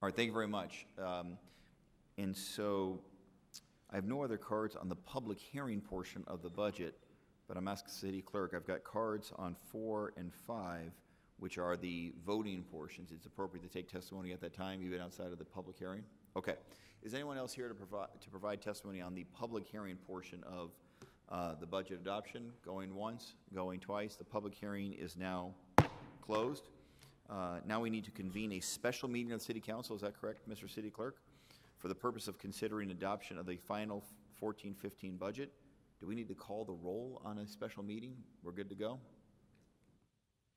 All right, thank you very much. And so I have no other cards on the public hearing portion of the budget, but I'm asking the city clerk, I've got cards on 4 and 5, which are the voting portions. It's appropriate to take testimony at that time, even outside of the public hearing. Okay, is anyone else here to provide testimony on the public hearing portion of the budget adoption? Going once, going twice. The public hearing is now closed. Now we need to convene a special meeting of the City Council, is that correct, Mr. City Clerk? For the purpose of considering adoption of the final 14-15 budget. Do we need to call the roll on a special meeting? We're good to go?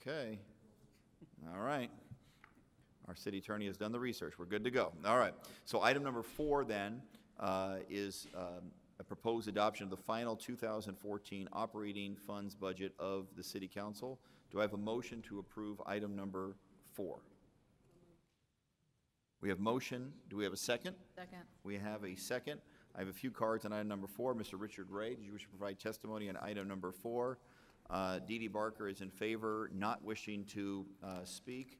Okay, all right. Our city attorney has done the research. We're good to go. All right, so item number 4 then is a proposed adoption of the final 2014 operating funds budget of the City Council. Do I have a motion to approve item number 4? We have motion. Do we have a second? Second. We have a second. I have a few cards on item number 4. Mr. Richard Ray, did you wish to provide testimony on item number 4? Dee Dee Barker is in favor, not wishing to speak.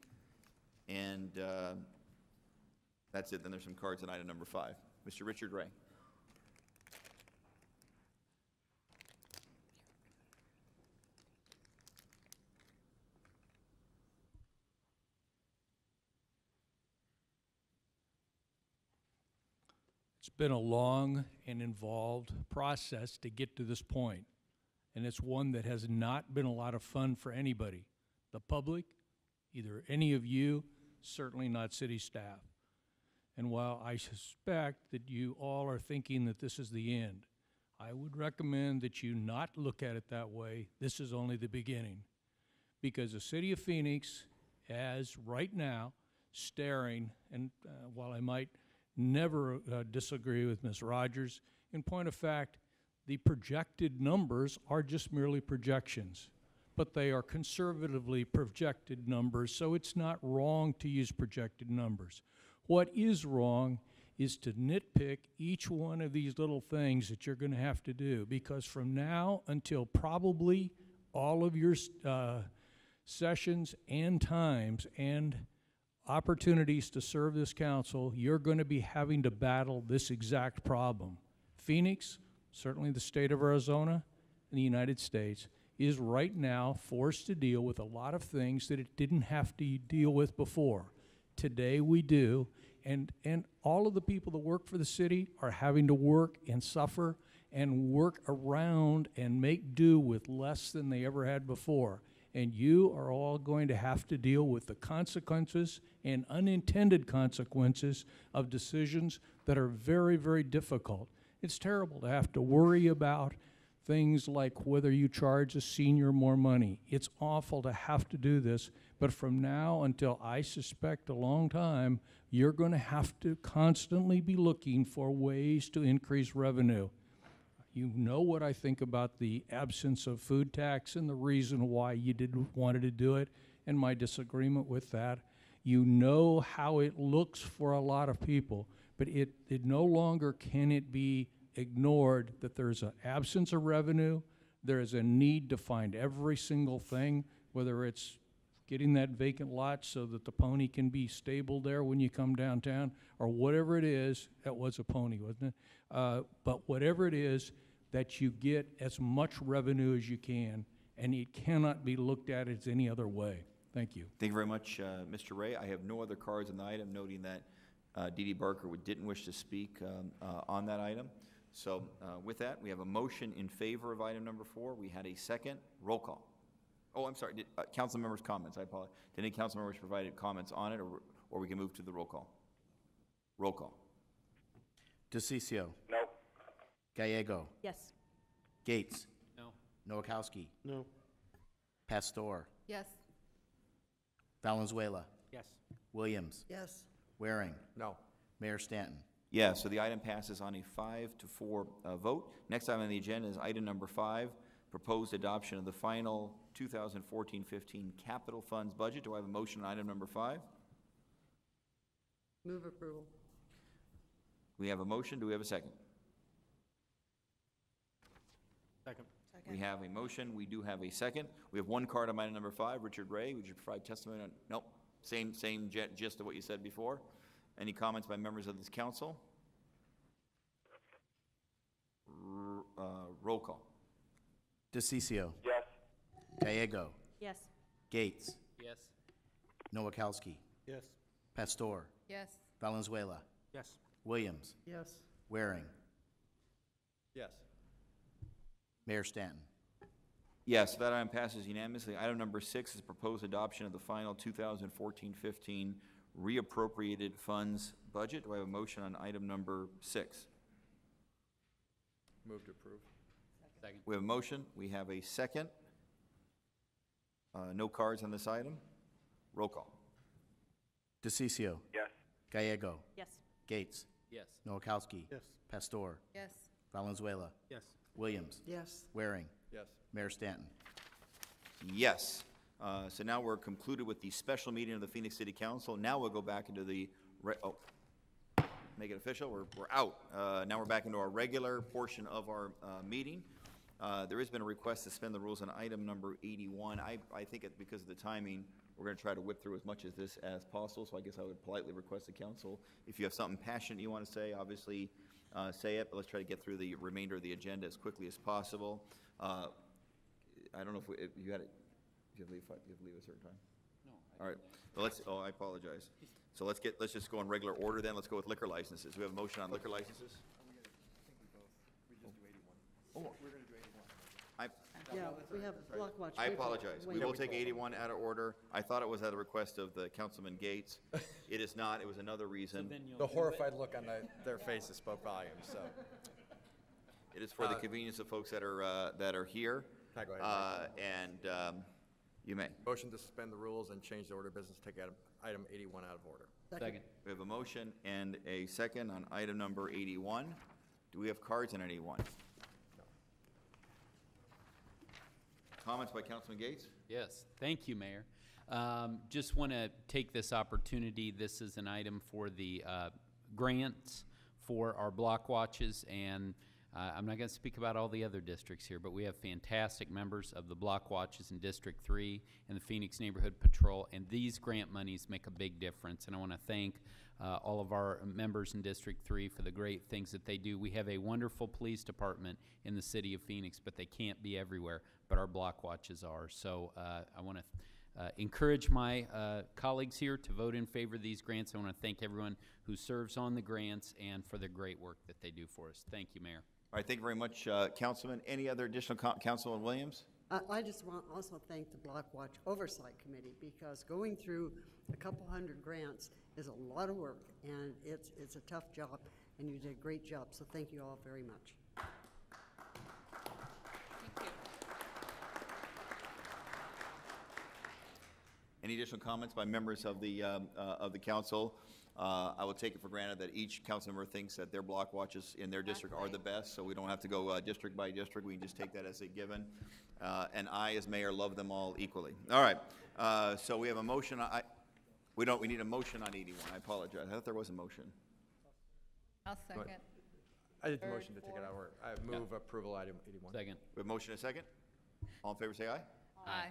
And that's it. Then there's some cards on item number 5. Mr. Richard Ray. Been a long and involved process to get to this point, and it's one that has not been a lot of fun for anybody, the public, either any of you, certainly not city staff. And while I suspect that you all are thinking that this is the end, I would recommend that you not look at it that way. This is only the beginning, because the city of Phoenix is right now staring, and while I might never disagree with Ms. Rogers. In point of fact, the projected numbers are just merely projections, but they are conservatively projected numbers, so it's not wrong to use projected numbers. What is wrong is to nitpick each one of these little things that you're going to have to do, because from now until probably all of your sessions and times and opportunities to serve this council, you're going to be having to battle this exact problem. Phoenix, certainly the state of Arizona and the United States, is right now forced to deal with a lot of things that it didn't have to deal with before. Today we do, and all of the people that work for the city are having to work and suffer and work around and make do with less than they ever had before. And you are all going to have to deal with the consequences and unintended consequences of decisions that are very, very difficult. It's terrible to have to worry about things like whether you charge a senior more money. It's awful to have to do this, but from now until I suspect a long time, you're going to have to constantly be looking for ways to increase revenue. You know what I think about the absence of food tax and the reason why you didn't wanted to do it and my disagreement with that. You know how it looks for a lot of people, but it no longer can it be ignored that there's an absence of revenue. There is a need to find every single thing, whether it's getting that vacant lot so that the pony can be stable there when you come downtown or whatever it is. That was a pony, wasn't it? But whatever it is, that you get as much revenue as you can, and it cannot be looked at as any other way. Thank you. Thank you very much, Mr. Ray. I have no other cards on the item, noting that Dee Dee Barker didn't wish to speak on that item. So with that, we have a motion in favor of item number 4. We had a second. Roll call. Oh, I'm sorry. Did, council members' comments. I apologize. Did any council members provide comments on it, or we can move to the roll call? Roll call. DiCiccio. No. Gallego. Yes. Gates. No. Nowakowski. No. Pastor. Yes. Valenzuela. Yes. Williams. Yes. Waring. No. Mayor Stanton. Yes. Yeah, so the item passes on a 5-4 vote. Next item on the agenda is item number 5, proposed adoption of the final 2014-15 capital funds budget. Do I have a motion on item number 5? Move approval. We have a motion. Do we have a second? Second. We have a motion. We do have a second. We have one card on item number 5. Richard Ray, would you provide testimony on? Nope. Same gist of what you said before. Any comments by members of this council? Roll call. DiCiccio. Yes. Gallego. Yes. Gates. Yes. Nowakowski. Yes. Pastor. Yes. Valenzuela. Yes. Williams. Yes. Waring. Yes. Mayor Stanton. Yes, that item passes unanimously. Item number 6 is proposed adoption of the final 2014-15 reappropriated funds budget. Do I have a motion on item number 6? Move to approve. Second. We have a motion. We have a second. No cards on this item. Roll call. DiCiccio. Yes. Gallego. Yes. Gates. Yes. Nowakowski. Yes. Pastor. Yes. Valenzuela. Yes. Williams. Yes. Waring. Yes. Mayor Stanton. Yes. So now we're concluded with the special meeting of the Phoenix City Council. Now we'll go back into the, make it official, we're out. Now we're back into our regular portion of our meeting. There has been a request to suspend the rules on item number 81. I think it, because of the timing, we're going to try to whip through as much of this as possible. So I guess I would politely request the council, if you have something passionate you want to say, obviously say it, but let's try to get through the remainder of the agenda as quickly as possible. I don't know if you had it. Do you have to leave a certain time? No. All right. Well, let's. Oh, I apologize. So let's get. Let's just go in regular order then. Let's go with liquor licenses. We have a motion on liquor licenses. We're going to do 81. I apologize. We will take 81 out of order. I thought it was at the request of the Councilman Gates. It is not. It was another reason. So the horrified look on their faces spoke volumes. So. It is for the convenience of folks that are here. Can I go ahead? You may. Motion to suspend the rules and change the order of business. Take item 81 out of order. Second. We have a motion and a second on item number 81. Do we have cards on 81? No. Comments by Councilman Gates? Yes. Thank you, Mayor. Just want to take this opportunity. This is an item for the grants for our block watches, and I'm not going to speak about all the other districts here, but we have fantastic members of the block watches in District 3 and the Phoenix Neighborhood Patrol, and these grant monies make a big difference. And I want to thank all of our members in District 3 for the great things that they do. We have a wonderful police department in the city of Phoenix, but they can't be everywhere, but our block watches are. So I want to encourage my colleagues here to vote in favor of these grants. I want to thank everyone who serves on the grants and for the great work that they do for us. Thank you, Mayor. All right, thank you very much, Councilman. Any other additional Councilman Williams? I just want to also thank the Block Watch Oversight Committee, because going through a couple hundred grants is a lot of work, and it's a tough job, and you did a great job, so thank you all very much. Thank you. Any additional comments by members of the council? I will take it for granted that each council member thinks that their block watches in their district are the best, so we don't have to go district by district. We can just take that as a given. And I, as mayor, love them all equally. All right. So we have a motion. We need a motion on 81. I apologize. I thought there was a motion. I'll second. I did the motion to take it out of order. I move approval item 81. Second. We have a motion and a second. All in favor, say aye. Aye.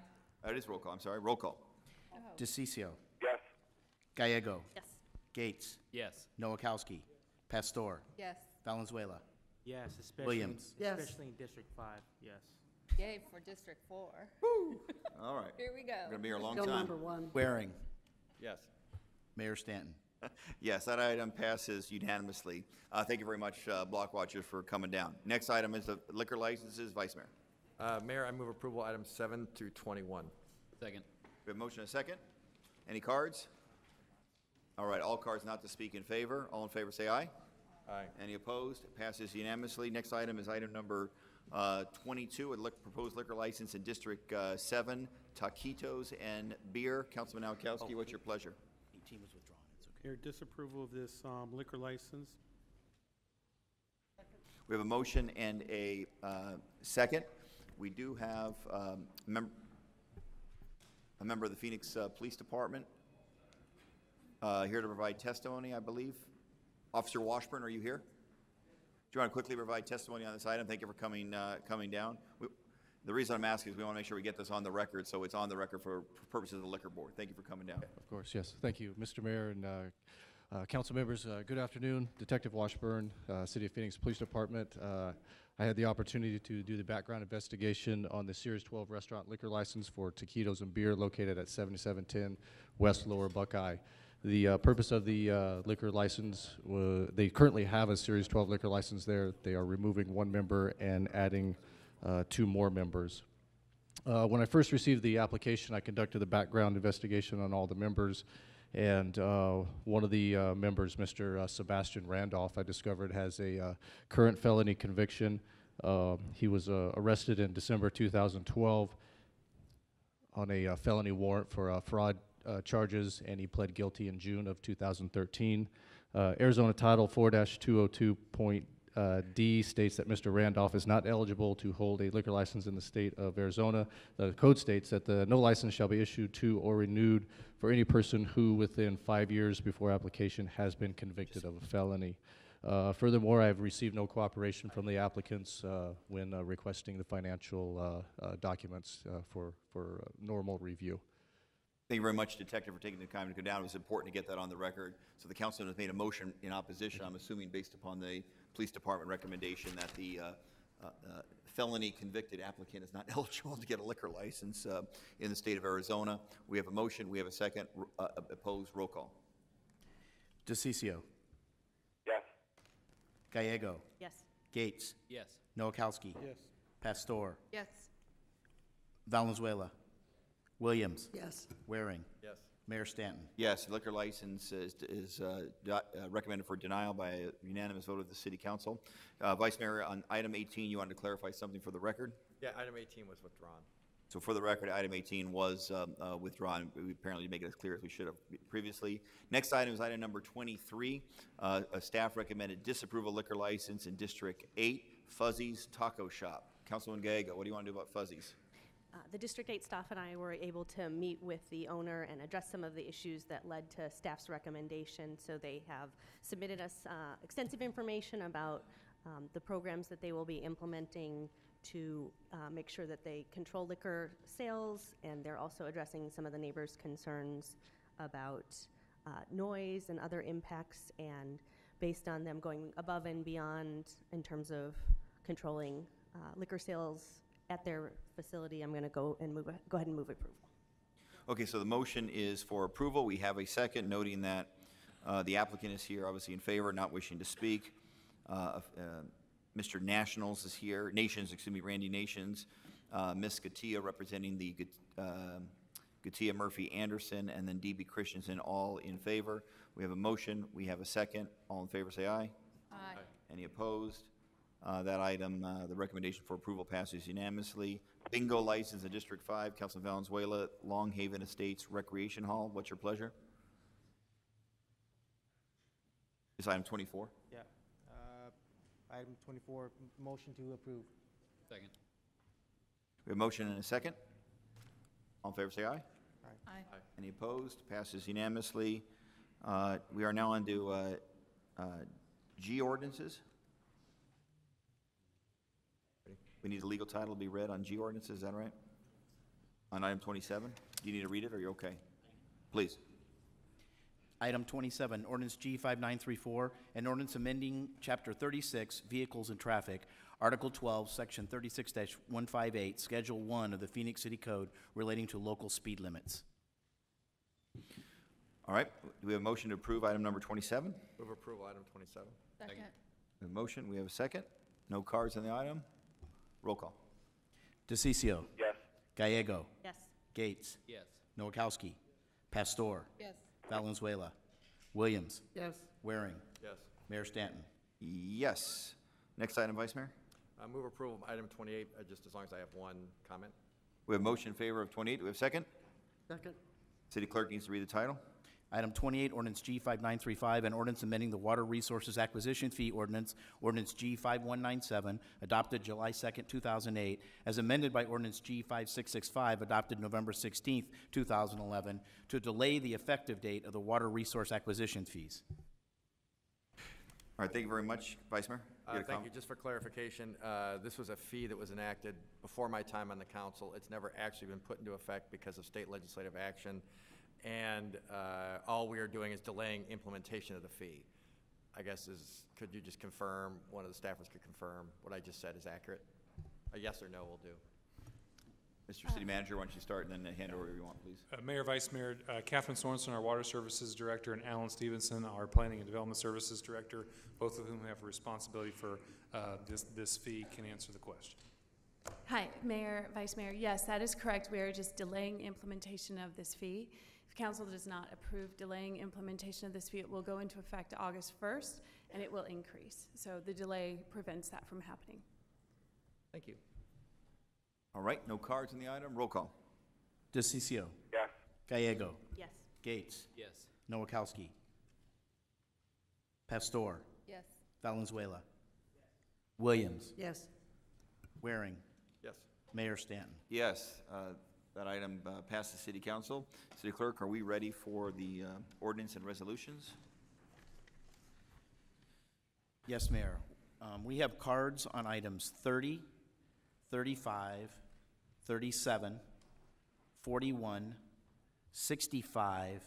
That is roll call. I'm sorry. Roll call. Oh. DiCiccio. Yes. Gallego. Yes. Gates. Yes. Nowakowski. Pastor. Yes. Valenzuela. Yes. Williams. Yes. Especially in District 5. Yes. Yay for District 4. Woo! All right. Here we go. We're going to be here a long time. Number one. Waring. Yes. Mayor Stanton. Yes, that item passes unanimously. Thank you very much, Block Watchers, for coming down. Next item is the liquor licenses. Vice Mayor. Mayor, I move approval items 7 through 21. Second. We have a motion and a second. Any cards? All right, all cards not to speak in favor. All in favor say aye. Aye. Any opposed? It passes unanimously. Next item is item number 22, a proposed liquor license in District 7, Taquitos and Beer. Councilman Nowakowski, what's your pleasure? 18 was withdrawn. It's okay. Your disapproval of this liquor license. We have a motion and a second. We do have a member of the Phoenix Police Department here to provide testimony, I believe. Officer Washburn, are you here? Do you want to quickly provide testimony on this item? Thank you for coming down. The reason I'm asking is we want to make sure we get this on the record, so it's on the record for purposes of the liquor board. Thank you for coming down. Of course, yes. Thank you, Mr. Mayor and Council members, good afternoon. Detective Washburn, City of Phoenix Police Department. I had the opportunity to do the background investigation on the Series 12 restaurant liquor license for Taquitos and Beer located at 7710 West Lower Buckeye. The purpose of the liquor license, they currently have a Series 12 liquor license there. They are removing one member and adding 2 more members. When I first received the application, I conducted the background investigation on all the members, and one of the members, Mr. Sebastian Randolph, I discovered has a current felony conviction. He was arrested in December 2012 on a felony warrant for fraud charges, and he pled guilty in June of 2013. Arizona Title 4-202.D states that Mr. Randolph is not eligible to hold a liquor license in the state of Arizona. The code states that no license shall be issued to or renewed for any person who within 5 years before application has been convicted of a felony. Furthermore, I have received no cooperation from the applicants when requesting the financial documents for normal review. Thank you very much, Detective, for taking the time to go down. It was important to get that on the record. So the council has made a motion in opposition, I'm assuming based upon the police department recommendation that the felony convicted applicant is not eligible to get a liquor license in the state of Arizona. We have a motion, we have a second. Opposed, roll call. DiCiccio. Yes. Gallego. Yes. Gates. Yes. Nowakowski. Yes. Pastor. Yes. Valenzuela. Williams. Yes. Waring. Yes. Mayor Stanton. Yes. Liquor license is recommended for denial by a unanimous vote of the City Council. Vice Mayor, on item 18, you wanted to clarify something for the record? Yeah, item 18 was withdrawn. So for the record, item 18 was withdrawn. We apparently didn't make it as clear as we should have previously. Next item is item number 23. A staff recommended disapproval liquor license in District 8, Fuzzy's Taco Shop. Councilman Gallego, what do you want to do about Fuzzy's? The District 8 staff and I were able to meet with the owner and address some of the issues that led to staff's recommendation. So they have submitted us extensive information about the programs that they will be implementing to make sure that they control liquor sales, and they're also addressing some of the neighbors' concerns about noise and other impacts, and based on them going above and beyond in terms of controlling liquor sales at their facility, I'm going to go ahead and move approval. Okay, so the motion is for approval. We have a second, noting that the applicant is here, obviously in favor, not wishing to speak. Mr. Nationals is here. Nations, excuse me, Randy Nations. Ms. Gatia representing the Gatia Murphy Anderson, and then DB Christensen, all in favor. We have a motion. We have a second. All in favor, say aye. Aye. Any opposed? That item, the recommendation for approval passes unanimously. Bingo license in District 5, Councilman Valenzuela, Longhaven Estates Recreation Hall. What's your pleasure? Is item 24? Yeah. Item 24, motion to approve. Second. We have a motion and a second. All in favor say aye. Aye. Aye. Aye. Any opposed? Passes unanimously. We are now on to G ordinances. We need a legal title to be read on G ordinances, is that right? On item 27? Do you need to read it or are you okay? Please. Item 27, Ordinance G5934, an ordinance amending Chapter 36, Vehicles and Traffic, Article 12, Section 36-158, Schedule 1 of the Phoenix City Code relating to local speed limits. All right, do we have a motion to approve item number 27? Move approval item 27. Second. We have a motion, we have a second. No cards on the item. Roll call. DiCiccio. Yes. Gallego. Yes. Gates. Yes. Nowakowski. Pastor. Yes. Valenzuela. Williams. Yes. Waring. Yes. Mayor Stanton. Yes. Next item, Vice Mayor. Move approval of item 28, just as long as I have one comment. We have motion in favor of 28. Do we have a second? Second. City Clerk needs to read the title. Item 28, Ordinance G5935, an ordinance amending the Water Resources Acquisition Fee Ordinance, Ordinance G5197, adopted July 2nd, 2008, as amended by Ordinance G5665, adopted November 16th, 2011, to delay the effective date of the water resource acquisition fees. All right, thank you very much, Vice Mayor. Thank you. Just for clarification, this was a fee that was enacted before my time on the council. It's never actually been put into effect because of state legislative action. and all we are doing is delaying implementation of the fee. I guess is, could you just confirm, one of the staffers could confirm what I just said is accurate? A yes or no will do. Mr. City Manager, why don't you start and then hand over whatever you want, please. Mayor, Vice Mayor, Catherine Sorensen, our Water Services Director, and Alan Stevenson, our Planning and Development Services Director, both of whom have a responsibility for this fee, can answer the question. Hi, Mayor, Vice Mayor. Yes, that is correct. We are just delaying implementation of this fee. If Council does not approve delaying implementation of this fee, it will go into effect August 1st, and it will increase. So the delay prevents that from happening. Thank you. All right, no cards in the item. Roll call. DiCiccio. Yes. Gallego. Yes. Gates. Yes. Nowakowski. Pastor. Yes. Valenzuela. Yes. Williams. Yes. Waring. Yes. Mayor Stanton. Yes. That item passed the City Council. City Clerk, are we ready for the ordinance and resolutions? Yes, Mayor. We have cards on items 30, 35, 37, 41, 65,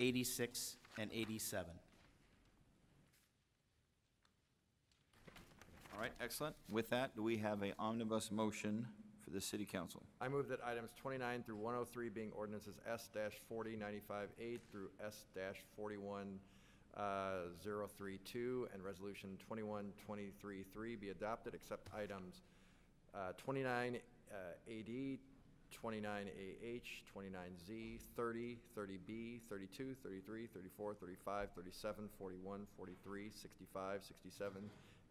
86, and 87. All right, excellent. With that, do we have an omnibus motion for the City Council? I move that items 29 through 103, being ordinances S-4095A through S-41032 and resolution 21233 be adopted, except items 29 AD, 29 AH, 29Z, 30, 30B, 32, 33, 34, 35, 37, 41, 43, 65, 67,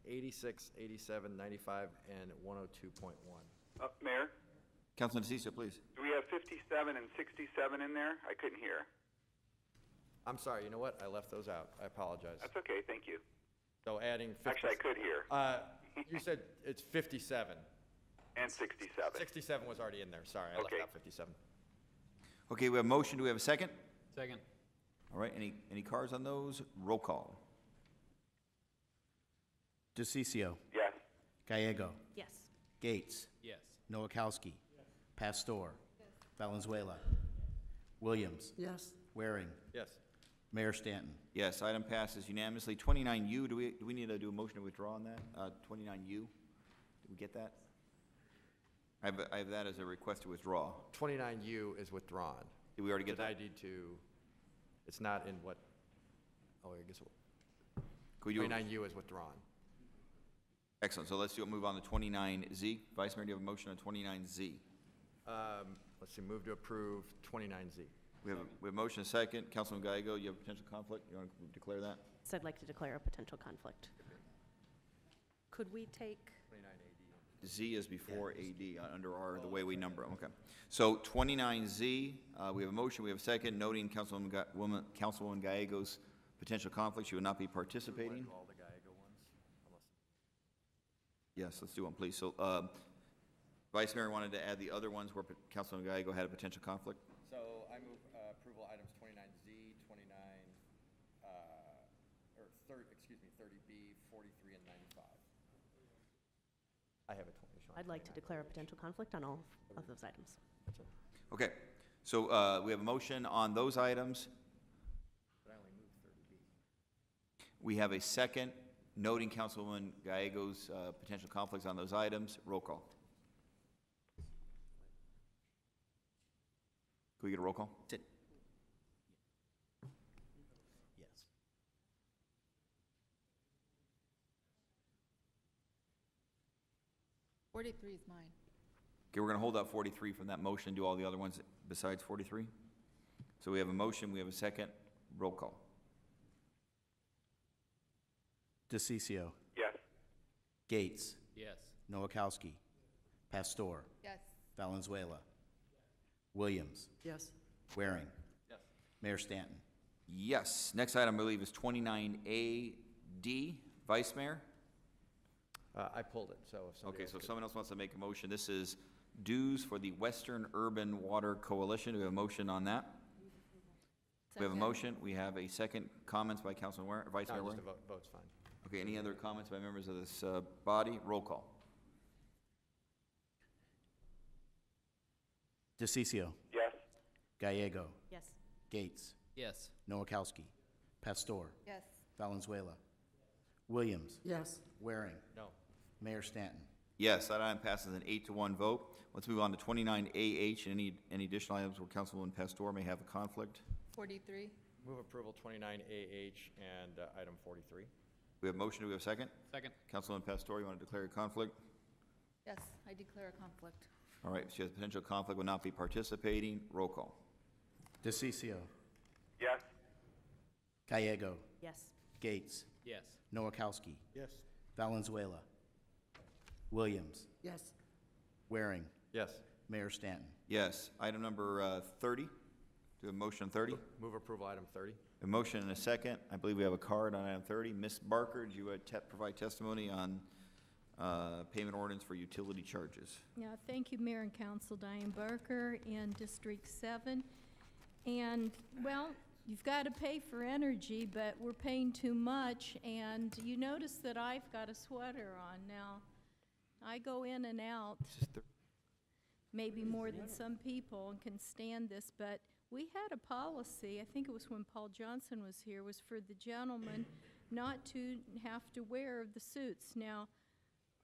86, 87, 95, and 102.1. Mayor? Councilman DiCiccio, please. Do we have 57 and 67 in there? I couldn't hear. I'm sorry. You know what? I left those out. I apologize. That's okay. Thank you. So adding 50. Actually, I could hear. You said it's 57. And 67. 67 was already in there. Sorry. I left out 57. Okay. We have a motion. Do we have a second? Second. All right. Any cards on those? Roll call. DiCiccio. Yes. Gallego. Yes. Gates. Yes. Nowakowski. Yes. Pastor. Yes. Valenzuela. Yes. Williams. Yes. Waring. Yes. Mayor Stanton. Yes. Item passes unanimously. 29U. Do we need to do a motion to withdraw on that? 29U. Did we get that? I have that as a request to withdraw. 29U is withdrawn. Did we already get that? I need to. It's not in what? Oh, I guess. 29U is withdrawn. Excellent. So let's move on to 29Z. Vice Mayor, do you have a motion on 29Z? Let's see. Move to approve 29Z. We have a motion, a second. Councilman Gallego, you have a potential conflict. You want to declare that? So I'd like to declare a potential conflict. Could we take 29AD? Z is before AD under our the way we number them. Okay. So 29Z. We have a motion. We have a second. Noting Councilwoman Gallego's potential conflict, she will not be participating. Yes, let's do one, please. So, Vice Mayor wanted to add the other ones where Councilman Gallego had a potential conflict. So, I move approval items 29Z, 30B, 43, and 95. I have a 20. I'd like to declare a potential conflict on all of those items. Okay, so we have a motion on those items. But I only moved 30B. We have a second. Noting Councilwoman Gallego's potential conflicts on those items, roll call. Can we get a roll call? Sit. Yes. Yes. 43 is mine. Okay, we're going to hold out 43 from that motion, do all the other ones besides 43. So we have a motion, we have a second, roll call. DiCiccio. Yes. Gates. Yes. Nowakowski. Pastor. Yes. Valenzuela. Yes. Williams. Yes. Waring. Yes. Mayor Stanton. Yes. Next item, I believe, is 29AD. Vice Mayor? I pulled it. So if someone else wants to make a motion, this is dues for the Western Urban Water Coalition. Do we have a motion on that? We have a motion. We have a second. Comments by Councilman Waring? Vice Mayor Waring? Vote's fine. Okay, any other comments by members of this body? Roll call. DiCiccio. Yes. Gallego. Yes. Gates. Yes. Nowakowski. Pastor. Yes. Valenzuela. Williams. Yes. Waring. No. Mayor Stanton. Yes, that item passes an 8-1 vote. Let's move on to 29AH. Any additional items where Councilwoman Pastor may have a conflict? 43. Move approval 29AH and item 43. We have a motion. Do we have a second? Second. Councilwoman Pastor, you want to declare a conflict? Yes, I declare a conflict. All right, she has a potential conflict, will not be participating. Roll call. DiCiccio. Yes. Gallego. Yes. Gates. Yes. Nowakowski. Yes. Valenzuela. Williams. Yes. Waring. Yes. Mayor Stanton. Yes. Item number 30. Do a motion 30. Move approval item 30. A motion and a second. I believe we have a card on item 30. Ms. Barker, do you provide testimony on payment ordinance for utility charges? Yeah, thank you, Mayor and Council. Diane Barker in District 7. And, well, you've got to pay for energy, but we're paying too much. And you notice that I've got a sweater on now. I go in and out, maybe more than some people, and can stand this, but we had a policy, I think it was when Paul Johnson was here, was for the gentleman not to have to wear the suits. Now,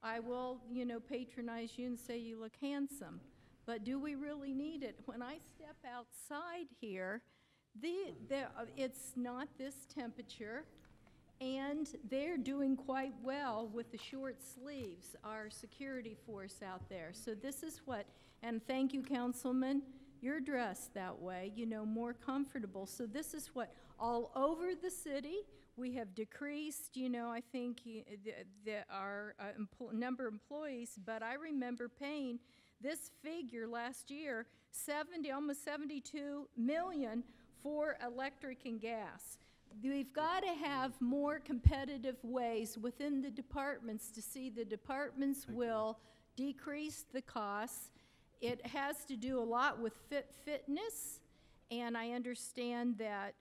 I will, you know, patronize you and say you look handsome, but do we really need it? When I step outside here, it's not this temperature, and they're doing quite well with the short sleeves, our security force out there. So this is what, and thank you, Councilman. You're dressed that way, you know, more comfortable. So this is what, all over the city, we have decreased, you know, I think our number of employees, but I remember paying this figure last year, almost 72 million for electric and gas. We've got to have more competitive ways within the departments to see the departments will decrease the costs. It has to do a lot with fitness, and I understand that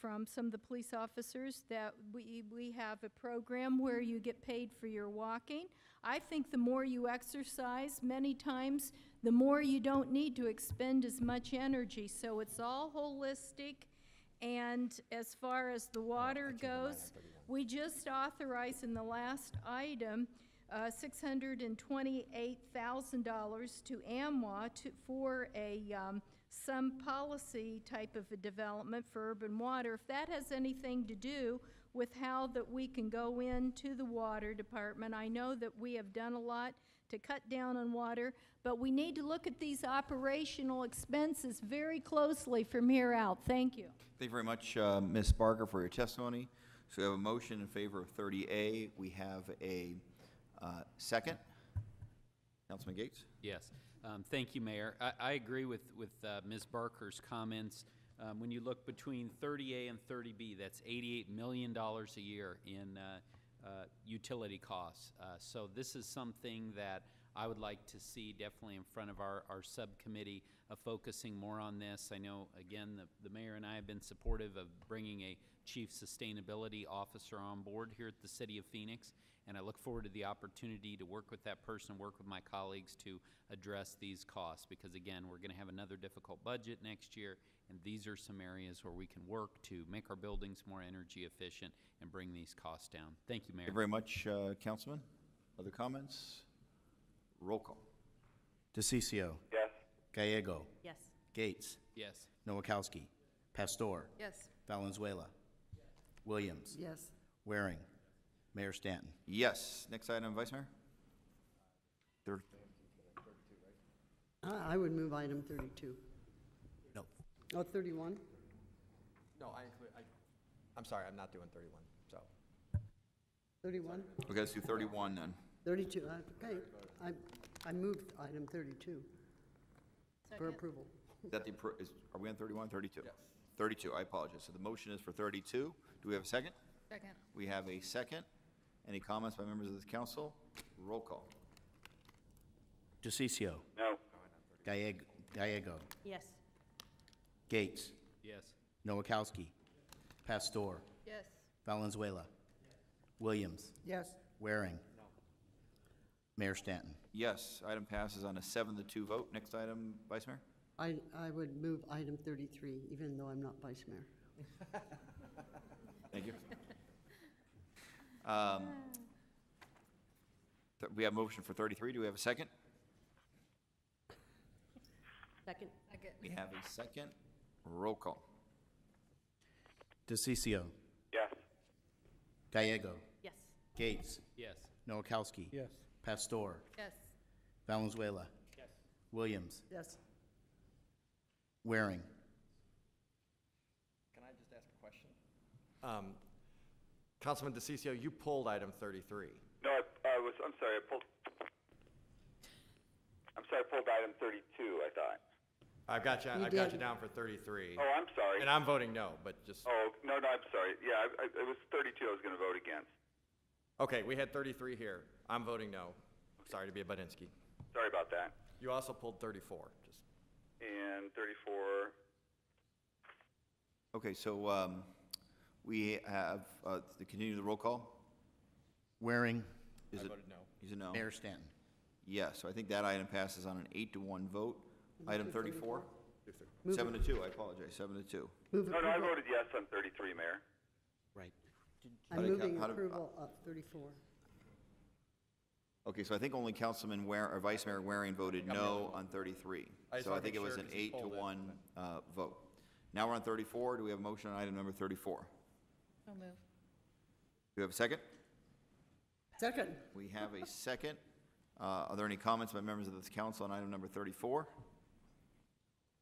from some of the police officers that we have a program where you get paid for your walking. I think the more you exercise, many times, the more you don't need to expend as much energy. So it's all holistic, and as far as the water goes, we just authorized in the last item $628,000 to AMWA for some policy type of a development for urban water. If that has anything to do with how that we can go into the water department, I know that we have done a lot to cut down on water, but we need to look at these operational expenses very closely from here out. Thank you. Thank you very much, Ms. Barker, for your testimony. So we have a motion in favor of 30A. We have a second. Councilman Gates? Yes. Thank you, Mayor. I agree with Ms. Barker's comments. When you look between 30A and 30B, that's $88 million a year in utility costs. So this is something that I would like to see definitely in front of our subcommittee focusing more on this. I know, again, the mayor and I have been supportive of bringing a chief sustainability officer on board here at the City of Phoenix, and I look forward to the opportunity to work with that person, work with my colleagues to address these costs, because again, we're going to have another difficult budget next year, and these are some areas where we can work to make our buildings more energy efficient and bring these costs down. Thank you, Mayor. Thank you very much, Councilman. Other comments? Roll call. DiCiccio. Yes. Gallego. Yes. Gates. Yes. Nowakowski. Pastor. Yes. Valenzuela. Yes. Williams. Yes. Waring. Mayor Stanton. Yes. Next item, Vice Mayor. 32, right? I would move item 32. No. Oh, 31? No, I'm sorry. I'm not doing 31. So. 31? Okay, let's do 31 then. 32. Okay. I moved item 32 for approval. Are we on 31? 32. Yes. 32. I apologize. So the motion is for 32. Do we have a second? Second. We have a second. Any comments by members of the council? Roll call. DiCiccio. No. Gallego. Yes. Gates. Yes. Nowakowski. Pastor. Yes. Valenzuela. Yes. Williams. Yes. Waring. Mayor Stanton. Yes. Item passes on a 7-2 vote. Next item, Vice Mayor. I would move item 33, even though I'm not vice mayor. Thank you. We have a motion for 33. Do we have a second? Second. We have a second. Roll call. DiCiccio. Yes. Gallego. Yes. Gates. Yes. Nowakowski. Yes. Pastor. Yes. Valenzuela. Yes. Williams. Yes. Waring. Can I just ask a question? Councilman DiCiccio, you pulled item 33. No, I pulled item 32, I thought. I've got you down for 33. Oh, I'm sorry. And I'm voting no, but just. Oh, no, I'm sorry. Yeah, it was 32 I was going to vote against. Okay, we had 33 here. I'm voting no. Sorry to be a Budinsky. Sorry about that. You also pulled 34. Just. And 34. Okay, so we have to continue the roll call. Waring. I voted no. He's a no. Mayor Stanton. Yes, so I think that item passes on an 8-1 vote. Item 34? 7-2, I apologize, 7-2. No, I voted yes on 33, Mayor. Right. I'm moving approval of 34. Okay, so I think only Councilman Waring, or Vice Mayor Waring voted no on 33. So I think it was an 8-1 vote. Now we're on 34. Do we have a motion on item number 34? I'll move. Do we have a second? Second. We have a second. Are there any comments by members of this council on item number 34?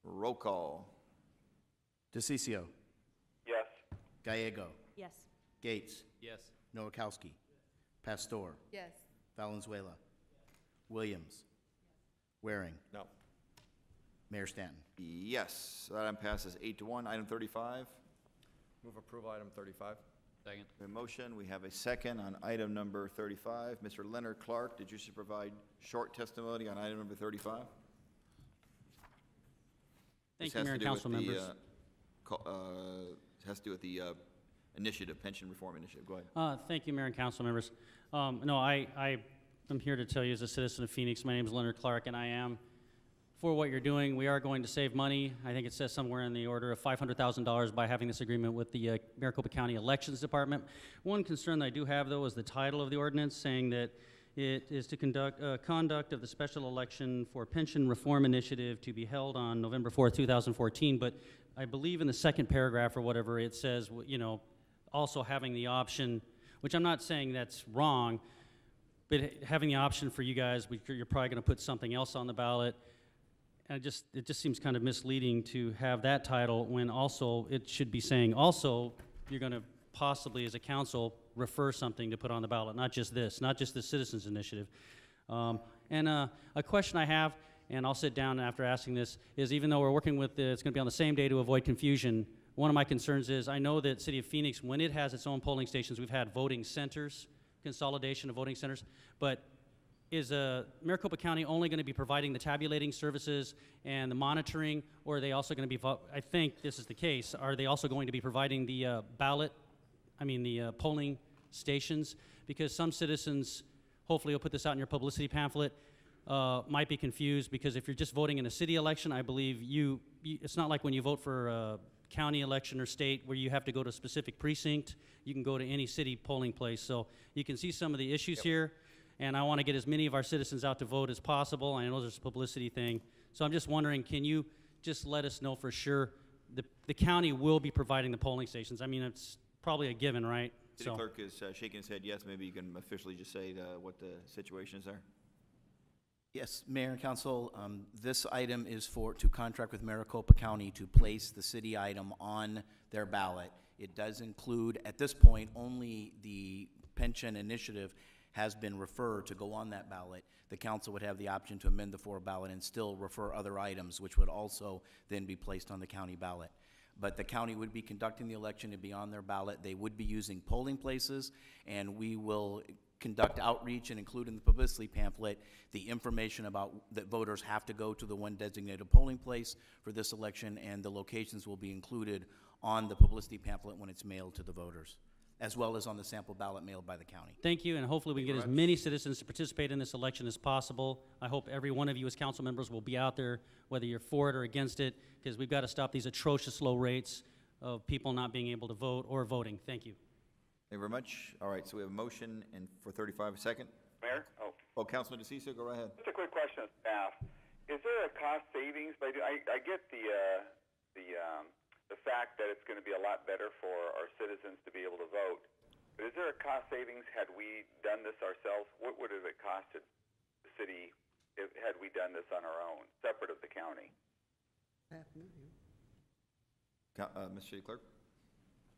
Roll call. DiCiccio. Yes. Gallego. Yes. Gates. Yes. Nowakowski. Pastor. Yes. Valenzuela. Yes. Williams. Yes. Waring. No. Mayor Stanton. Yes. That item passes 8-1. Item 35. Move approval item 35. Second. We have a motion. We have a second on item number 35. Mr. Leonard Clark, did you provide short testimony on item number 35? Thank you, Mayor and Council members. This has to do with the initiative, pension reform initiative. Go ahead. Thank you, Mayor and Council members. I am here to tell you as a citizen of Phoenix, my name is Leonard Clark, and I am for what you're doing. We are going to save money. I think it says somewhere in the order of $500,000 by having this agreement with the Maricopa County Elections Department. One concern that I do have, though, is the title of the ordinance, saying that it is to conduct of the special election for pension reform initiative to be held on November 4th, 2014. But I believe in the second paragraph or whatever it says, you know, also having the option, which I'm not saying that's wrong, but having the option for you guys, you're probably going to put something else on the ballot. And it just seems kind of misleading to have that title when also it should be saying also you're going to possibly as a council refer something to put on the ballot, not just the citizens initiative. A question I have, and I'll sit down after asking this, is even though we're working with it's going to be on the same day to avoid confusion, one of my concerns is I know that City of Phoenix, when it has its own polling stations, we've had voting centers, consolidation of voting centers, but is Maricopa County only going to be providing the tabulating services and the monitoring, or are they also going to be, I think this is the case, are they also going to be providing the polling stations? Because some citizens, hopefully you'll put this out in your publicity pamphlet, might be confused because if you're just voting in a city election, I believe it's not like when you vote for a county election or state where you have to go to a specific precinct, you can go to any city polling place. So you can see some of the issues here. And I want to get as many of our citizens out to vote as possible. I know there's a publicity thing. So I'm just wondering, can you just let us know for sure the county will be providing the polling stations? I mean, it's probably a given, right? City clerk is shaking his head yes. Maybe you can officially just say what the situation is there. Yes, Mayor and Council, this item is to contract with Maricopa County to place the city item on their ballot. It does include, at this point, only the pension initiative has been referred to go on that ballot. The council would have the option to amend the floor ballot and still refer other items, which would also then be placed on the county ballot. But the county would be conducting the election and be on their ballot. They would be using polling places, and we will conduct outreach and include in the publicity pamphlet the information about that voters have to go to the one designated polling place for this election, and the locations will be included on the publicity pamphlet when it's mailed to the voters. as well as on the sample ballot mailed by the county. Thank you, and hopefully we can get as many citizens to participate in this election as possible. I hope every one of you as council members will be out there, whether you're for it or against it, because we've got to stop these atrocious low rates of people not being able to vote or voting. Thank you. Thank you very much. All right, so we have a motion and for 35 a second. Mayor? Oh, Councilman DeCiccio, go right ahead. Just a quick question of staff. Is there a cost savings? I get the fact that it's going to be a lot better for our citizens to be able to vote. But is there a cost savings had we done this ourselves? What would it have costed the city if, had we done this on our own, separate of the county? Mr. City Clerk?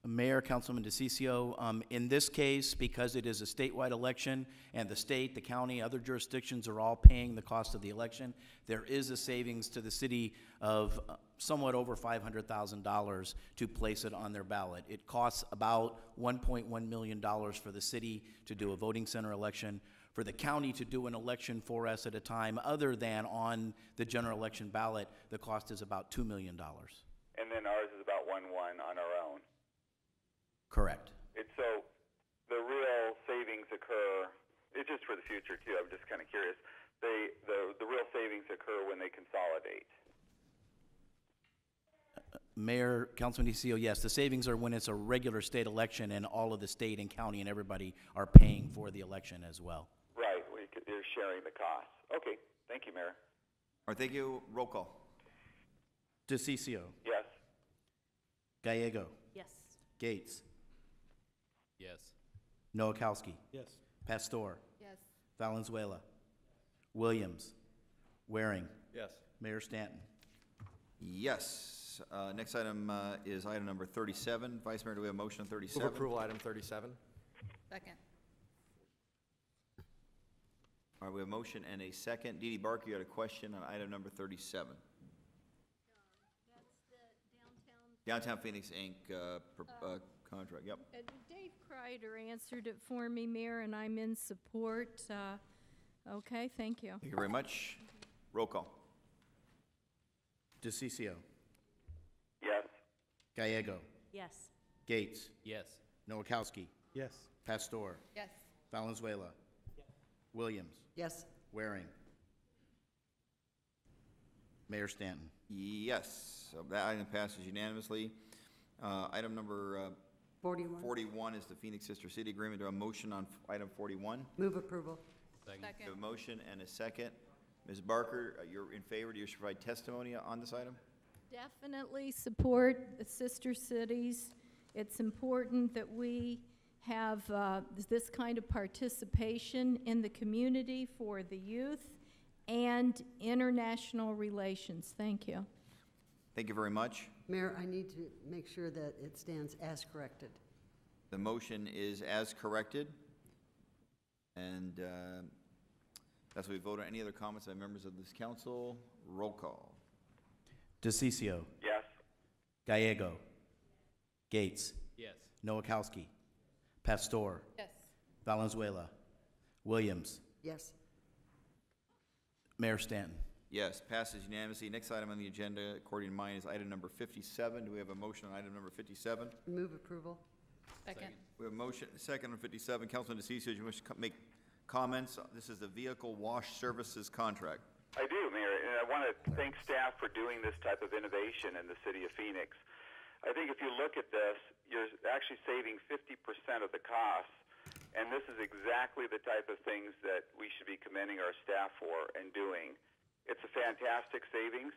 Mayor, Councilman DeCiccio, in this case, because it is a statewide election and the state, the county, other jurisdictions are all paying the cost of the election, there is a savings to the city of somewhat over $500,000 to place it on their ballot. It costs about $1.1 million for the city to do a voting center election, for the county to do an election for us at a time other than on the general election ballot. The cost is about $2 million. And then ours is about 1.1 on our own. Correct. It's so the real savings occur, it's just for the future too, I'm just kind of curious, the real savings occur when they consolidate. Mayor, Councilman DeCiccio, yes, the savings are when it's a regular state election and all of the state and county and everybody are paying for the election as well. Right, they're sharing the costs. Okay, thank you, Mayor. All right, thank you. Roll call. DeCiccio. Yes. Gallego. Yes. Gates. Yes. Nowakowski. Yes. Pastor. Yes. Valenzuela. Williams. Waring. Yes. Mayor Stanton. Yes. Next item is item number 37. Vice Mayor, do we have a motion on 37? Move approval item 37. Second. All right, we have a motion and a second. Dee Dee Barker, you had a question on item number 37. That's the Downtown Phoenix Inc. Contract. Yep. Dave Kreider answered it for me, Mayor, and I'm in support. Okay, thank you. Thank you very much. Roll call. DeCiccio. Yes. Gallego. Yes. Gates. Yes. Nowakowski. Yes. Pastor. Yes. Valenzuela. Yes. Williams. Yes. Waring. Mayor Stanton. Yes. So that item passes unanimously. Item number 41 is the Phoenix Sister City Agreement. Do a motion on item 41? Move approval. Second. A motion and a second. Ms. Barker, you're in favor. Do you provide testimony on this item? Definitely support the sister cities. It's important that we have this kind of participation in the community for the youth and international relations. Thank you. Thank you very much. Mayor, I need to make sure that it stands as corrected. The motion is as corrected. And that's what we vote on. Any other comments by members of this council? Roll call. DeCiccio. Yes. Gallego. Gates. Yes. Nowakowski. Pastor. Yes. Valenzuela. Williams. Yes. Mayor Stanton. Yes, passes unanimously. Next item on the agenda, according to mine, is item number 57. Do we have a motion on item number 57? Move approval. Second. We have a motion, second on 57. Councilman DeCiccio, you wish to make comments? This is the vehicle wash services contract. I do, Mayor, and I want to thank staff for doing this type of innovation in the city of Phoenix. I think if you look at this, you're actually saving 50% of the costs. And this is exactly the type of things that we should be commending our staff for and doing. It's a fantastic savings.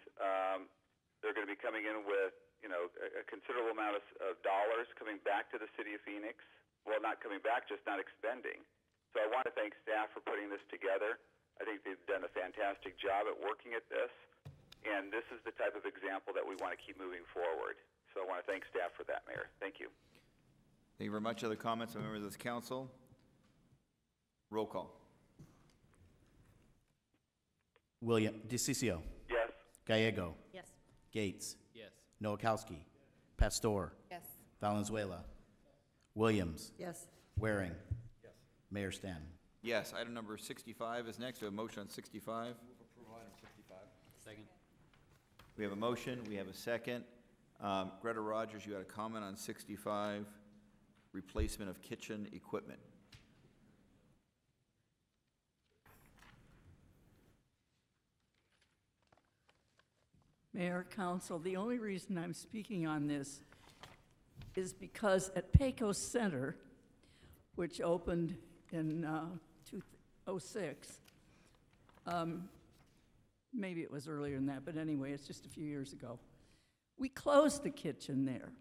They're going to be coming in with, a considerable amount of dollars coming back to the city of Phoenix. Well, not coming back, just not expending. So I want to thank staff for putting this together. I think they've done a fantastic job at working at this. And this is the type of example that we want to keep moving forward. So I want to thank staff for that, Mayor. Thank you. Thank you very much. Other comments from members of this council? Roll call. William DeCiccio. Yes. Gallego. Yes. Gates. Yes. Nowakowski. Yes. Pastor. Yes. Valenzuela. Yes. Williams. Yes. Waring. Yes. Mayor Stanton. Yes. Item number 65 is next. We have a motion on 65. Move approval item 65. Second. We have a motion. We have a second. Greta Rogers, you had a comment on 65. replacement of kitchen equipment. Mayor, Council, the only reason I'm speaking on this is because at Pecos Center, which opened in 2006, maybe it was earlier than that, but anyway, it's just a few years ago, we closed the kitchen there.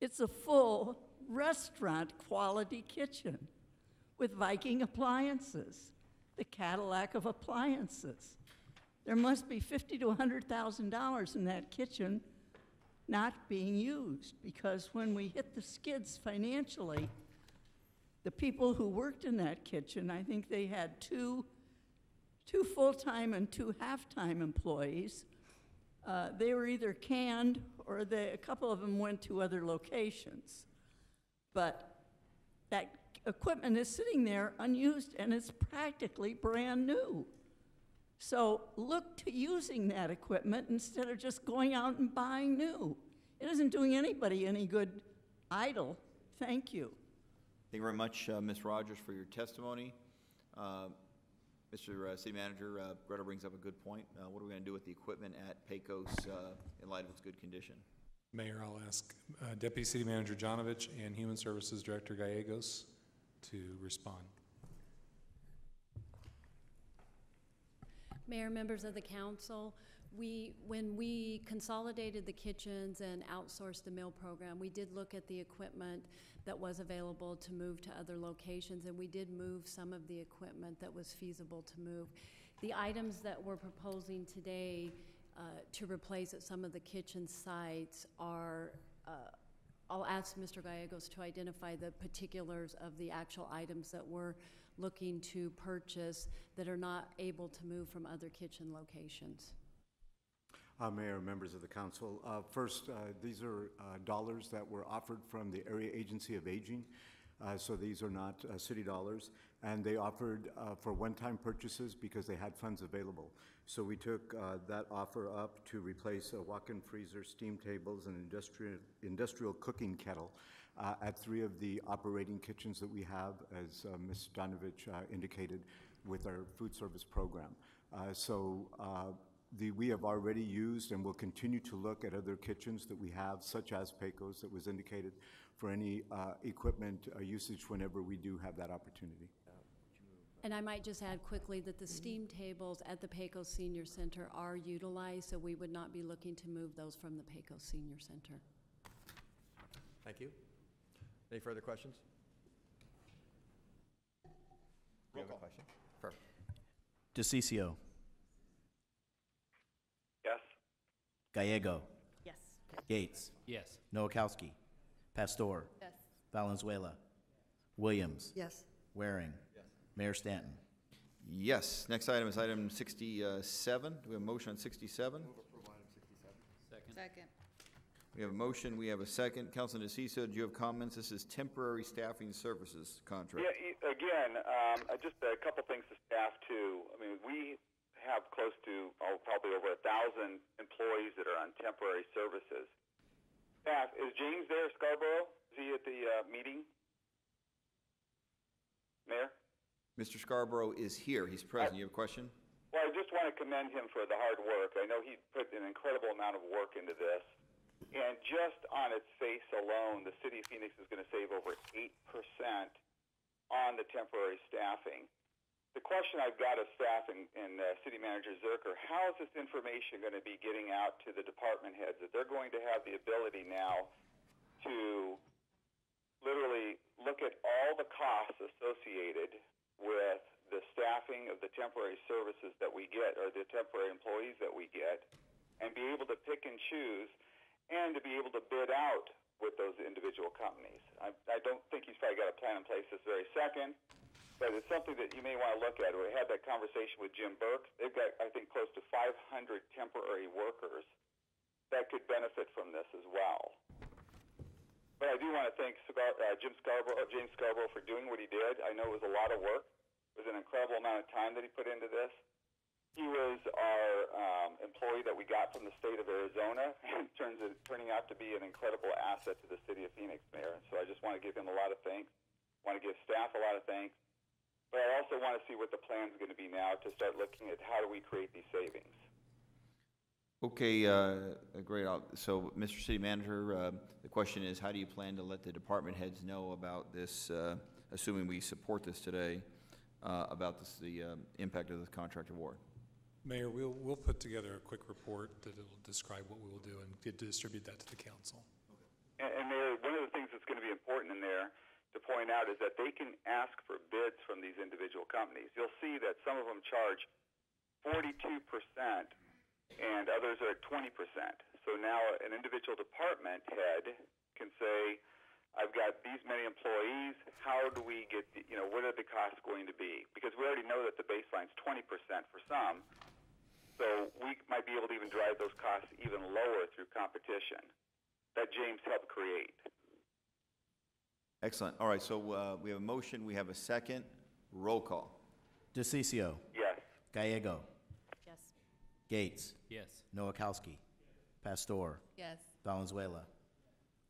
It's a full restaurant quality kitchen with Viking appliances, the Cadillac of appliances. There must be $50,000 to $100,000 in that kitchen not being used, because when we hit the skids financially, the people who worked in that kitchen, I think they had two full-time and two half-time employees. They were either canned or a couple of them went to other locations. But that equipment is sitting there unused and it's practically brand new. So look to using that equipment instead of just going out and buying new. It isn't doing anybody any good idle. Thank you. Thank you very much, Ms. Rogers, for your testimony. Mr. City Manager, Greta brings up a good point. What are we going to do with the equipment at Pecos in light of its good condition? Mayor, I'll ask Deputy City Manager Janovich and Human Services Director Gallegos to respond. Mayor, members of the council, when we consolidated the kitchens and outsourced the meal program, we did look at the equipment that was available to move to other locations, and we did move some of the equipment that was feasible to move. The items that we're proposing today to replace at some of the kitchen sites are, I'll ask Mr. Gallegos to identify the particulars of the actual items that were looking to purchase that are not able to move from other kitchen locations. Mayor, members of the council, first, these are dollars that were offered from the Area Agency of Aging, so these are not city dollars, and they offered for one-time purchases because they had funds available. So we took that offer up to replace a walk-in freezer, steam tables, and industrial cooking kettle at three of the operating kitchens that we have, as Ms. Janovich indicated, with our food service program. We have already used and will continue to look at other kitchens that we have, such as Pecos, that was indicated, for any equipment usage whenever we do have that opportunity. And I might just add quickly that the steam tables at the Pecos Senior Center are utilized, so we would not be looking to move those from the Pecos Senior Center. Thank you. Any further questions? We have a question. Perfect. DiCiccio. Yes. Gallego. Yes. Gates. Yes. Nowakowski. Pastor. Yes. Valenzuela. Williams. Yes. Waring. Yes. Mayor Stanton. Yes. Next item is item 67. Do we have a motion on 67? Move approval item 67. Second. Second. We have a motion. We have a second. Councilman DiCiccio, do you have comments? This is temporary staffing services contract. Yeah, again, just a couple things to staff too. I mean, we have close to probably over 1,000 employees that are on temporary services. Staff, is James there, Scarborough? Is he at the meeting? Mayor? Mr. Scarborough is here. He's present. You have a question? Well, I just want to commend him for the hard work. I know he put an incredible amount of work into this. And just on its face alone, the city of Phoenix is going to save over 8% on the temporary staffing. The question I've got of staff and City Manager Zirker, how is this information going to be getting out to the department heads? That they're going to have the ability now to literally look at all the costs associated with the staffing of the temporary services that we get or the temporary employees that we get and be able to pick and choose and to be able to bid out with those individual companies. I don't think he's probably got a plan in place this very second, but it's something that you may want to look at. We had that conversation with Jim Burke. They've got, I think, close to 500 temporary workers that could benefit from this as well. But I do want to thank James Scarborough for doing what he did. I know it was a lot of work. It was an incredible amount of time that he put into this. He was our employee that we got from the state of Arizona, and turning out to be an incredible asset to the city of Phoenix, Mayor. So I just want to give him a lot of thanks. I want to give staff a lot of thanks. But I also want to see what the plan is going to be now to start looking at how do we create these savings. Okay, great. So, Mr. City Manager, the question is, how do you plan to let the department heads know about this, assuming we support this today, about this, the impact of the contract award? Mayor, we'll put together a quick report that will describe what we will do and distribute that to the council. Okay. And Mayor, one of the things that's going to be important in there to point out is that they can ask for bids from these individual companies. You'll see that some of them charge 42% and others are at 20%. So now an individual department head can say, I've got these many employees, how do we get, what are the costs going to be? Because we already know that the baseline's 20% for some, so we might be able to even drive those costs even lower through competition that James helped create. Excellent. All right, so we have a motion. We have a second. Roll call. DiCiccio. Yes. Gallego. Yes. Gates. Yes. Nowakowski. Yes. Pastor. Yes. Valenzuela.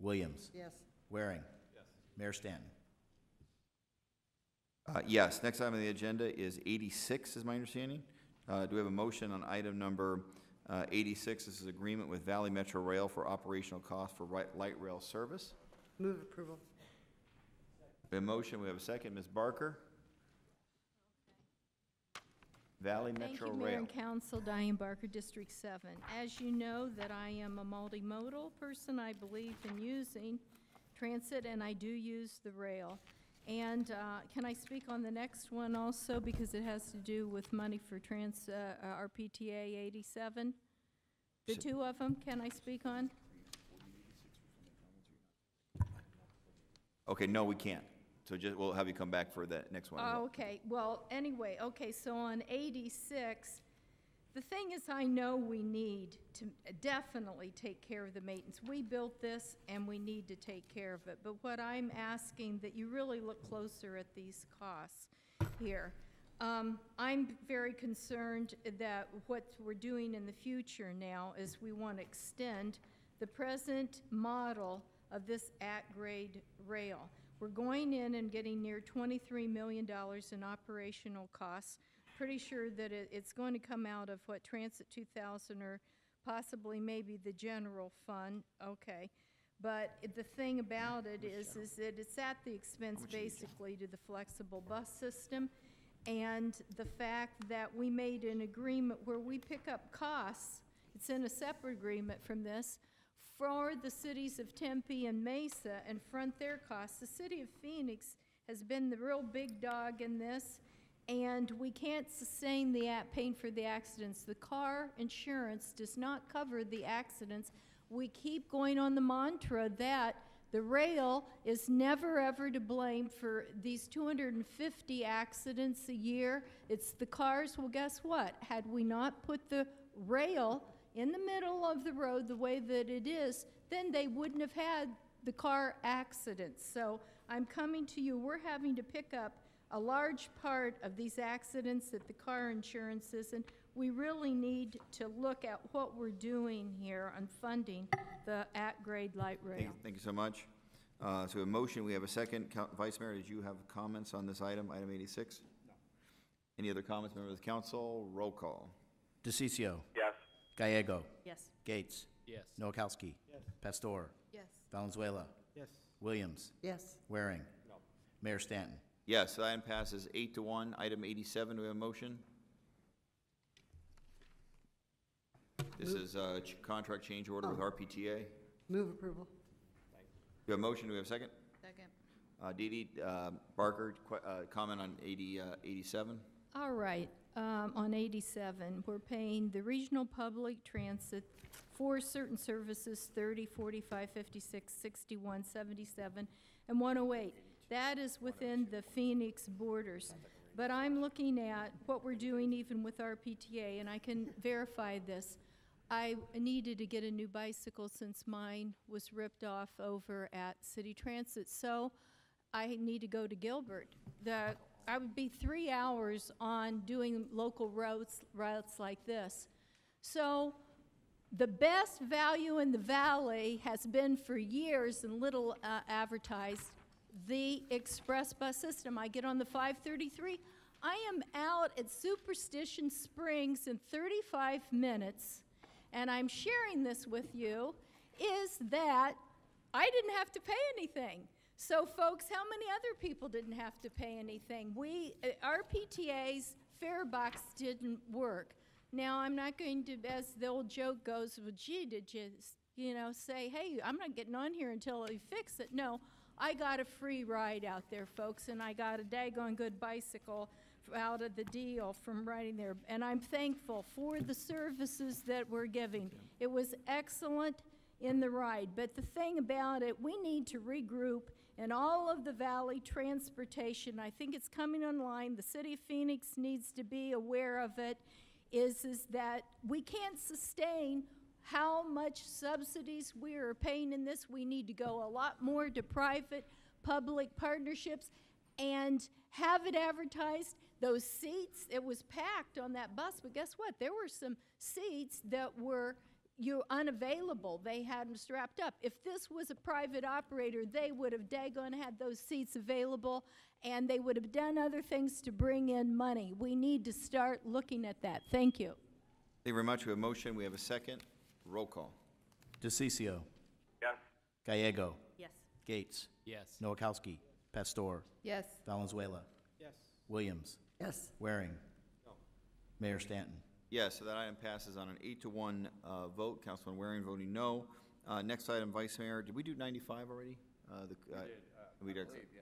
Williams. Yes. Waring. Yes. Mayor Stanton. Yes. Next item on the agenda is 86, is my understanding. Do we have a motion on item number 86? This is agreement with Valley Metro Rail for operational costs for light rail service. Move approval. We have a motion. We have a second. Ms. Barker. Okay. Valley Metro Rail. Thank you, Mayor and Council. Diane Barker, District 7. As you know that I am a multimodal person. I believe in using transit, and I do use the rail. And can I speak on the next one also, because it has to do with money for RPTA 87? The two of them, can I speak on? Okay, no, we can't. So just, we'll have you come back for that next one. Okay, well, anyway, okay, so on 86, the thing is, I know we need to definitely take care of the maintenance. We built this and we need to take care of it. But what I'm asking that you really look closer at these costs here. I'm very concerned that what we're doing in the future now is we want to extend the present model of this at-grade rail. We're going in and getting near $23 million in operational costs. Pretty sure that it's going to come out of what, Transit 2000 or possibly maybe the general fund, okay. But the thing about it is that it's at the expense basically to the flexible bus system, and the fact that we made an agreement where we pick up costs, it's in a separate agreement from this, for the cities of Tempe and Mesa and front their costs. The city of Phoenix has been the real big dog in this, and we can't sustain the paying for the accidents. The car insurance does not cover the accidents. We keep going on the mantra that the rail is never ever to blame for these 250 accidents a year. It's the cars. Well, guess what? Had we not put the rail in the middle of the road the way that it is, then they wouldn't have had the car accidents. So I'm coming to you. We're having to pick up a large part of these accidents that the car insurance is, and we really need to look at what we're doing here on funding the at-grade light rail. Thank you so much. So we have a motion. We have a second. Vice Mayor, did you have comments on this item, item 86? No. Any other comments, members of the council? Roll call. DiCiccio. Yes. Gallego. Yes. Gates. Yes. Nowakowski. Yes. Pastor. Yes. Valenzuela. Yes. Williams. Yes. Waring. No. Mayor Stanton. Yes. The item passes 8-1. Item 87. Do we have a motion? This is a contract change order with RPTA. Move approval. Thank you. Do we have a motion? Do we have a second? Second. Dee Dee Barker, comment on 87. All right. On 87, we're paying the regional public transit for certain services 30, 45, 56, 61, 77, and 108. That is within the Phoenix borders. But I'm looking at what we're doing even with RPTA, and I can verify this. I needed to get a new bicycle since mine was ripped off over at City Transit, so I need to go to Gilbert. The I would be 3 hours on doing local routes like this. So the best value in the valley has been for years and little advertised, the express bus system. I get on the 533. I am out at Superstition Springs in 35 minutes, and I'm sharing this with you, is that I didn't have to pay anything. So folks, how many other people didn't have to pay anything? RPTA's fare box didn't work. Now I'm not going to, as the old joke goes, well, gee, did you, say, hey, I'm not getting on here until they fix it. No, I got a free ride out there, folks, and I got a daggone good bicycle out of the deal from riding there. And I'm thankful for the services that we're giving. It was excellent in the ride. But the thing about it, we need to regroup in all of the valley transportation. I think it's coming online. The city of Phoenix needs to be aware of it, is that we can't sustain how much subsidies we are paying in this. We need to go a lot more to private-public partnerships and have it advertised. Those seats, it was packed on that bus, but guess what? There were some seats that were unavailable. They had them strapped up. If this was a private operator, they would have daggone had those seats available, and they would have done other things to bring in money. We need to start looking at that. Thank you. Thank you very much. We have a motion. We have a second. Roll call. DiCiccio. Yes. Gallego. Yes. Gates. Yes. Nowakowski. Pastor. Yes. Valenzuela. Yes. Williams. Yes. Waring. No. Mayor Stanton. Yes, so that item passes on an 8-1 vote. Councilman Waring voting no. Next item, Vice Mayor. Did we do 95 already? We did. Yeah,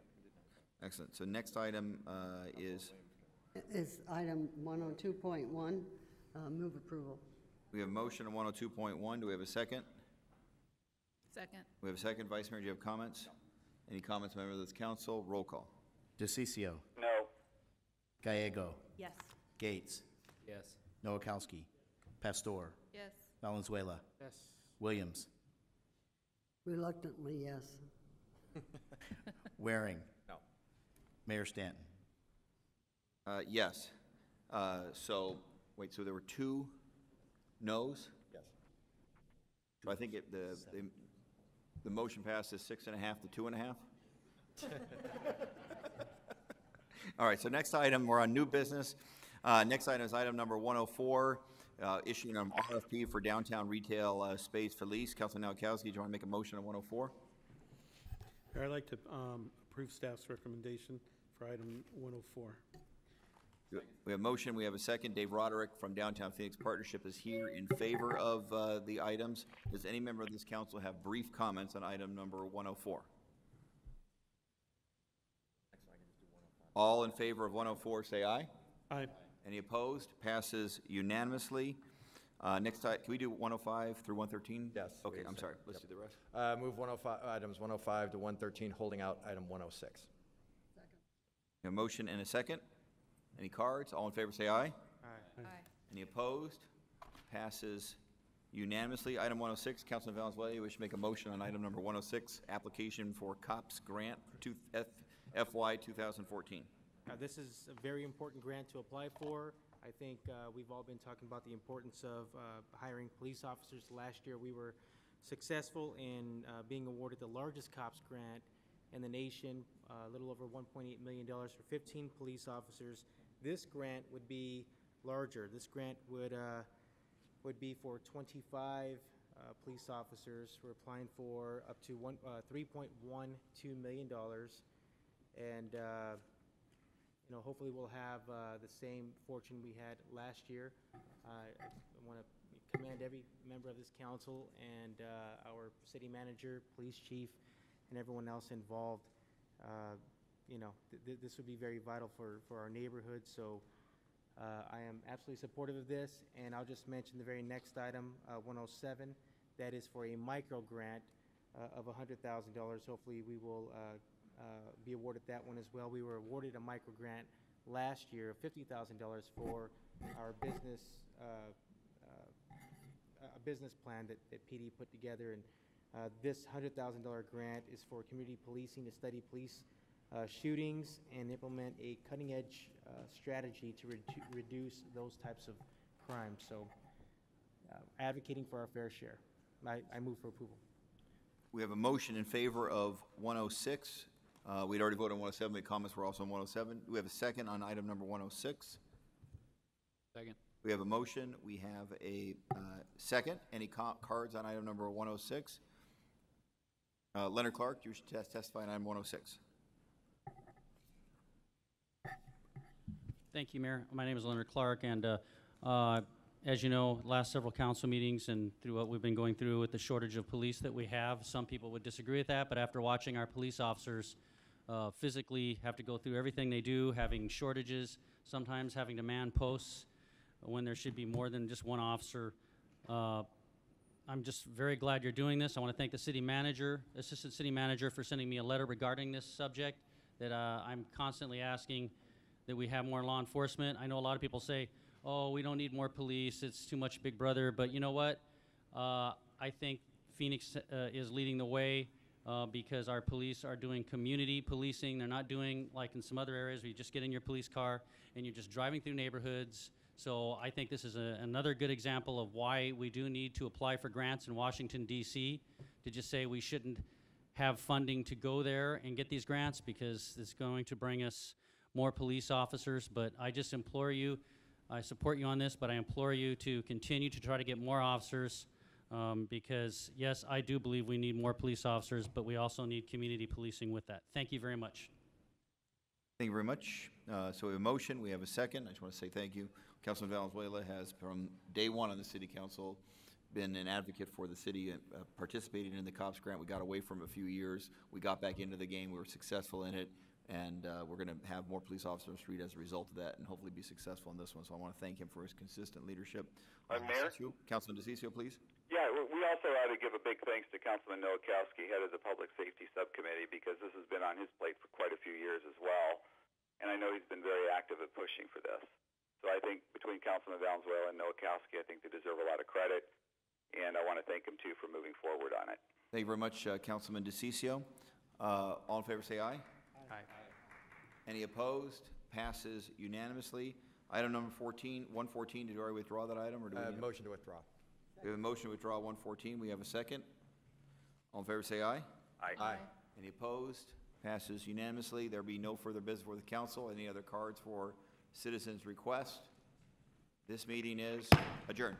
excellent. So next item is item 102.1. Move approval. We have a motion on 102.1. Do we have a second? Second. We have a second. Vice Mayor, do you have comments? No. Any comments, members of this council? Roll call. DiCiccio. No. Gallego. Yes. Gates. Yes. Nowakowski. Pastor. Yes. Valenzuela. Yes. Williams. Reluctantly, yes. Waring. No. Mayor Stanton. Yes. So, wait, so there were two no's? Yes. So I think it, the motion passes 6.5 to 2.5. All right, so next item, we're on new business. Next item is item number 104, issuing an RFP for downtown retail space for lease. Councilman Nowakowski, do you want to make a motion on 104? I'd like to approve staff's recommendation for item 104. We have a motion. We have a second. Dave Roderick from Downtown Phoenix Partnership is here in favor of the items. Does any member of this council have brief comments on item number 104? All in favor of 104, say aye. Aye. Any opposed? Passes unanimously. Next time, can we do 105 through 113? Yes. Okay, I'm sorry. Let's do the rest. Move 105, items 105 to 113, holding out item 106. Second. A motion and a second. Any cards? All in favor say aye. Aye. Aye. Any opposed? Passes unanimously. Item 106, Councilman Valenzuela, you wish to make a motion on item number 106, application for COPS grant to FY 2014. This is a very important grant to apply for. I think we've all been talking about the importance of hiring police officers. Last year we were successful in being awarded the largest COPS grant in the nation, a little over $1.8 million for 15 police officers. This grant would be larger. This grant would be for 25 police officers. We're applying for up to $3.12 million, and hopefully we'll have the same fortune we had last year. I want to commend every member of this council and our city manager, police chief, and everyone else involved. This would be very vital for our neighborhood, so I am absolutely supportive of this. And I'll just mention the very next item, 107, that is for a micro grant of $100,000. Hopefully we will be awarded that one as well. We were awarded a micro grant last year of $50,000 for our business business plan that PD put together, and this $100,000 grant is for community policing to study police shootings and implement a cutting-edge strategy to reduce those types of crimes. So advocating for our fair share. I move for approval. We have a motion in favor of 106. We'd already voted on 107. The comments were also on 107. We have a second on item number 106. Second. We have a motion. We have a second. Any cards on item number 106? Leonard Clark, you should testify on item 106. Thank you, Mayor. My name is Leonard Clark, and as you know, last several council meetings and through what we've been going through with the shortage of police that we have, some people would disagree with that, but after watching our police officers physically have to go through everything they do, having shortages, sometimes having to man posts when there should be more than just one officer, I'm just very glad you're doing this. I want to thank the city manager, assistant city manager, for sending me a letter regarding this subject that I'm constantly asking that we have more law enforcement. I know a lot of people say, oh, we don't need more police, it's too much Big Brother, but you know what? I think Phoenix is leading the way because our police are doing community policing. They're not doing, like in some other areas, where you just get in your police car and you're just driving through neighborhoods. So I think this is another good example of why we do need to apply for grants in Washington, D.C., to just say we shouldn't have funding to go there and get these grants because it's going to bring us more police officers. But I just implore you, I support you on this, but I implore you to continue to try to get more officers because, yes, I do believe we need more police officers, but we also need community policing with that. Thank you very much. Thank you very much. So we have a motion. We have a second. I just want to say thank you. Councilman Valenzuela has, from day one on the City Council, been an advocate for the city, participated in the COPS grant. We got away from it a few years. We got back into the game. We were successful in it. And we're going to have more police officers on the street as a result of that and hopefully be successful in this one. So I want to thank him for his consistent leadership. Mayor? Councilman DiCiccio, please. Yeah, we also ought to give a big thanks to Councilman Nowakowski, head of the Public Safety Subcommittee, because this has been on his plate for quite a few years as well. And I know he's been very active at pushing for this. So I think between Councilman Valenzuela and Nowakowski, I think they deserve a lot of credit. And I want to thank him, too, for moving forward on it. Thank you very much, Councilman DiCiccio. All in favor, say aye. Aye. Any opposed? Passes unanimously. Item number 114, did I withdraw that item? Or do we have a motion to withdraw? We have a motion to withdraw 114. We have a second. All in favor say aye. Aye. Aye. Any opposed? Passes unanimously. There be no further business for the council. Any other cards for citizens' request? This meeting is adjourned.